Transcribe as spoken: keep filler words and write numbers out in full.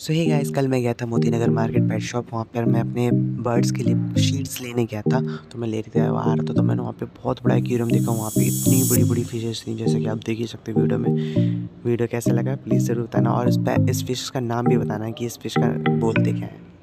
सो hey guys, कल मैं गया था Moti Nagar market pet shop. वहाँ पर मैं अपने बर्ड्स के लिए शीट्स लेने गया था, तो मैं लेते हुए आ रहा था तो मैंने वहाँ पे बहुत बड़ा एक्वेरियम देखा। वहाँ पे इतनी बड़ी बड़ी फिशेस थी, जैसे कि आप देख ही सकते हो वीडियो में। वीडियो कैसा लगा प्लीज़ ज़रूर बताना, और इस, इस फिश का नाम भी बताना कि इस फिश का बोलते क्या है।